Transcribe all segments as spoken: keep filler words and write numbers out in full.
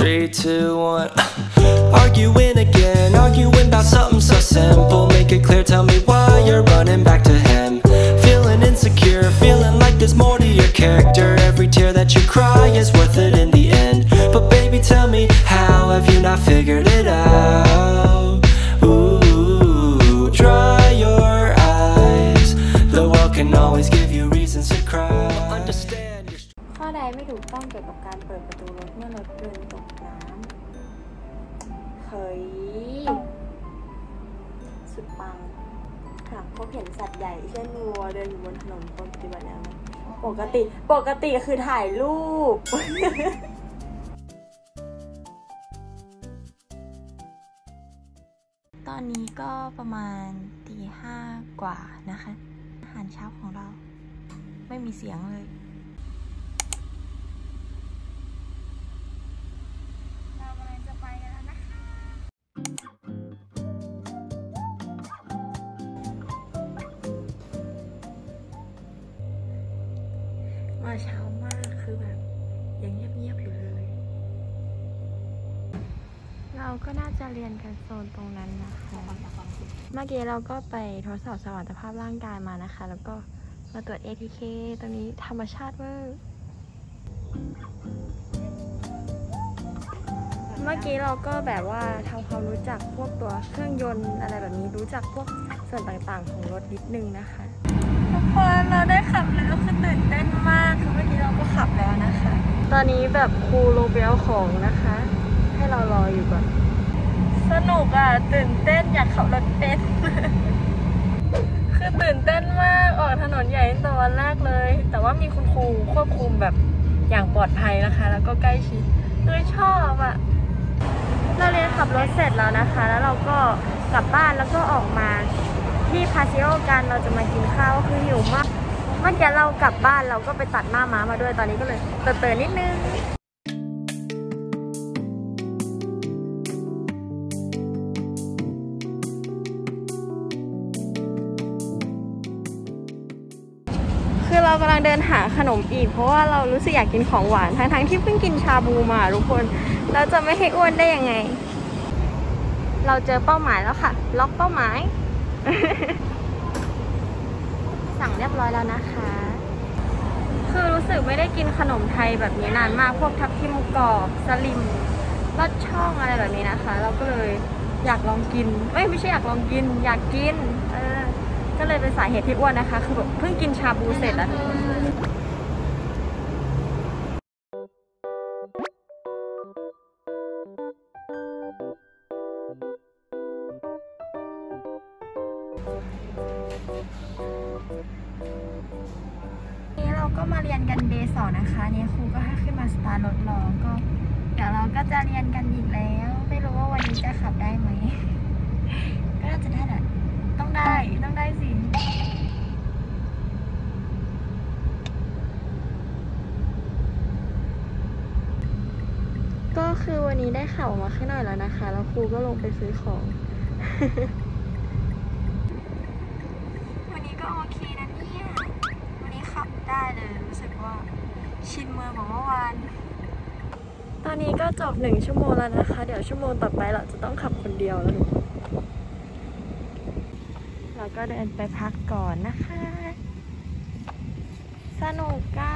Three, two, one. Arguing again, arguing about something so simple. Make it clear, tell me why you're running back to him. Feeling insecure, feeling like there's more to your character. Every tear that you cry is worth it in the end. But baby, tell me, how have you not figured it out? Ooh, dry your eyes. The world can always give you reasons to cry. Understand.ข้อใดไม่ถูกต้องเกี่ยวกับการเปิดประตูรถเมื่อรถเดินตกน้ำเฮ้ยสุดปังค่ะพบเห็นสัตว์ใหญ่เช่นวัวเดินอยู่บนถนนปฏิบัติแล้วปกติปกติคือถ่ายรูปตอนนี้ก็ประมาณตีห้ากว่านะคะอาหารเช้าของเราไม่มีเสียงเลยมาเช้ามากคือแบบยังเงียบๆอยู่เลยเราก็น่าจะเรียนกันโซนตรงนั้นนะคะเมื่อกี้เราก็ไปทดสอบสมรรถภาพร่างกายมานะคะแล้วก็มาตรวจ เอ ที เค ตอนนี้ธรรมชาติเวอร์เมื่อกี้เราก็แบบว่าทำความรู้จักพวกตัวเครื่องยนต์อะไรแบบนี้รู้จักพวกส่วนต่างๆของรถนิดนึงนะคะทุกคนเราได้ขับแล้วคือตื่นเต้นมากคือเมื่อกี้เราก็ขับแล้วนะคะตอนนี้แบบครูโรเบลของนะคะให้เรารออยู่ก่อนสนุกอ่ะตื่นเต้นอยากขับรถเป็น คือตื่นเต้นมากออกถนนใหญ่ตอนแรกเลยแต่ว่ามีคุณครูควบคุมแบบอย่างปลอดภัยนะคะแล้วก็ใกล้ชิดเลยชอบอ่ะเราเรียนขับรถเสร็จแล้วนะคะแล้วเราก็กลับบ้านแล้วก็ออกมาที่พาซิโอกันเราจะมากินข้าวคือหิวมากเมื่อกี้เรากลับบ้านเราก็ไปตัดหน้าม้ามาด้วยตอนนี้ก็เลยเติร์นนิดนึงคือเรากำลังเดินหาขนมอีกเพราะว่าเรารู้สึกอยากกินของหวานทั้งๆที่เพิ่งกินชาบูมาทุกคนเราจะไม่ให้อ้วนได้ยังไงเราเจอเป้าหมายแล้วค่ะล็อกเป้าหมาย สั่งเรียบร้อยแล้วนะคะคือรู้สึกไม่ได้กินขนมไทยแบบนี้นานมากพวกทับทิมกรอบสลิมลอดช่องอะไรแบบนี้นะคะเราก็เลยอยากลองกินไม่ไม่ใช่อยากลองกินอยากกินเออก็เลยเป็นสาเหตุที่อ้วนนะคะคือแบบเพิ่งกินชาบูเสร็จแล้วนี่เราก็มาเรียนกันเดย์สองนะคะเนี่ยครูก็ให้ขึ้นมาสตาร์ทรถรอก็เดี๋ยวเราก็จะเรียนกันอีกแล้วไม่รู้ว่าวันนี้จะขับได้ไหมก็น่าจะได้แหละต้องได้ต้องได้สิก็คือวันนี้ได้ข่าวมาข้างหน่อยแล้วนะคะแล้วครูก็ลงไปซื้อของชินเมื่อเมื่อวานตอนนี้ก็จบหนึ่งชั่วโมงแล้วนะคะเดี๋ยวชั่วโมงต่อไปเราจะต้องขับคนเดียวแล้วเราก็เดินไปพักก่อนนะคะสนุกก้า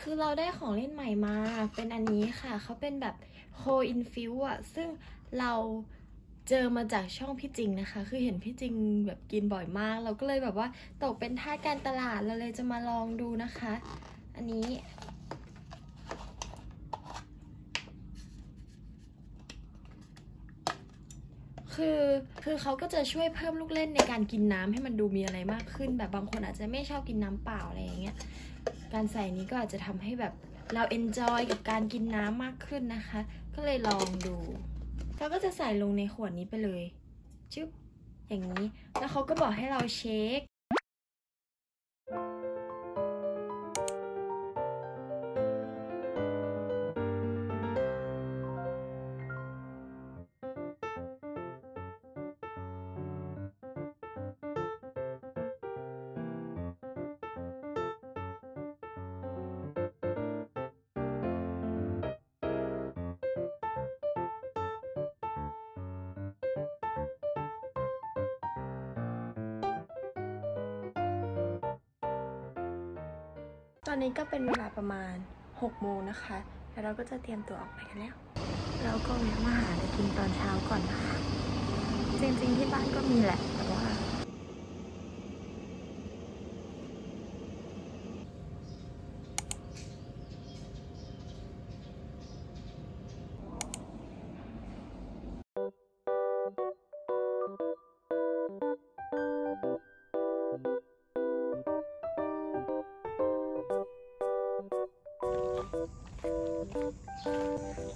คือเราได้ของเล่นใหม่มาเป็นอันนี้ค่ะเขาเป็นแบบโคอินฟิวอะซึ่งเราเจอมาจากช่องพี่จิงนะคะคือเห็นพี่จิงแบบกินบ่อยมากเราก็เลยแบบว่าตกเป็นทาสการตลาดเราเลยจะมาลองดูนะคะอันนี้คือคือเขาก็จะช่วยเพิ่มลูกเล่นในการกินน้ำให้มันดูมีอะไรมากขึ้นแบบบางคนอาจจะไม่ชอบกินน้ำเปล่าอะไรอย่างเงี้ยการใส่นี้ก็อาจจะทำให้แบบเราเอนจอยกับการกินน้ำมากขึ้นนะคะก็เลยลองดูเราก็จะใส่ลงในขวดนี้ไปเลยชึบอย่างนี้แล้วเขาก็บอกให้เราเช็คตอนนี้ก็เป็นเวลาประมาณหกโมงนะคะแล้วเราก็จะเตรียมตัวออกไปกันแล้วเราก็แวะมาหาอะไรกินตอนเช้าก่อนนะคะจริงๆที่บ้านก็มีแหละแต่ว่า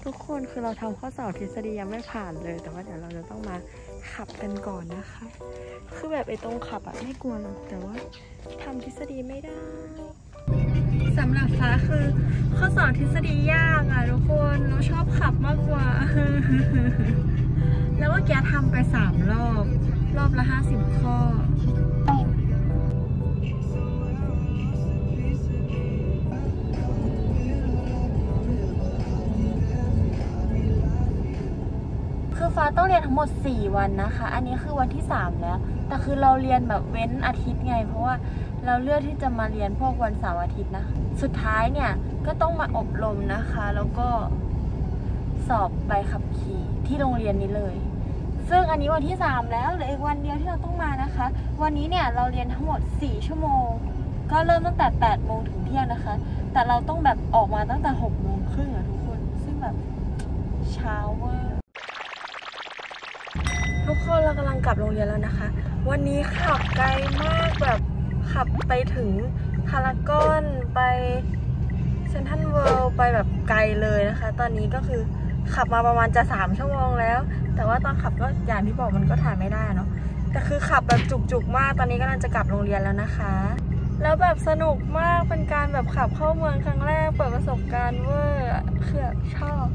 ทุกคนคือเราทำข้อสอบทฤษฎียังไม่ผ่านเลยแต่ว่าเดี๋ยวเราจะต้องมาขับกันก่อนนะคะคือแบบไอ้ตรงขับอะไม่กลัวหรอกแต่ว่าทำทฤษฎีไม่ได้สำหรับฟ้าคือข้อสอบทฤษฎียากอะทุกคนเราชอบขับมากกว่า แล้วว่าแกทำไปสามรอบรอบละห้าสิบข้อฟ้าต้องเรียนทั้งหมดสี่วันนะคะอันนี้คือวันที่สามแล้วแต่คือเราเรียนแบบเว้นอาทิตย์ไงเพราะว่าเราเลือกที่จะมาเรียนพวกวันเสาร์อาทิตย์นะสุดท้ายเนี่ยก็ต้องมาอบรมนะคะแล้วก็สอบใบขับขี่ที่โรงเรียนนี้เลยซึ่งอันนี้วันที่สามแล้วเหลืออีกวันเดียวที่เราต้องมานะคะวันนี้เนี่ยเราเรียนทั้งหมดสี่ชั่วโมงก็เริ่มตั้งแต่แปดโมงถึงเที่ยงนะคะแต่เราต้องแบบออกมาตั้งแต่หกโมงครึ่งอะทุกคนซึ่งแบบเช้าเวอร์ทุกคนเรากำลังกลับโรงเรียนแล้วนะคะวันนี้ขับไกลมากแบบขับไปถึงพารากอนไปเซ็นทรัลเวิลด์ไปแบบไกลเลยนะคะตอนนี้ก็คือขับมาประมาณจะสามชั่วโมงแล้วแต่ว่าตอนขับก็อย่างที่บอกมันก็ถ่ายไม่ได้เนาะแต่คือขับแบบจุกๆมากตอนนี้กำลังจะกลับโรงเรียนแล้วนะคะแล้วแบบสนุกมากเป็นการแบบขับเข้าเมืองครั้งแรกเปิดประสบการณ์เวอร์เขื่อชอบ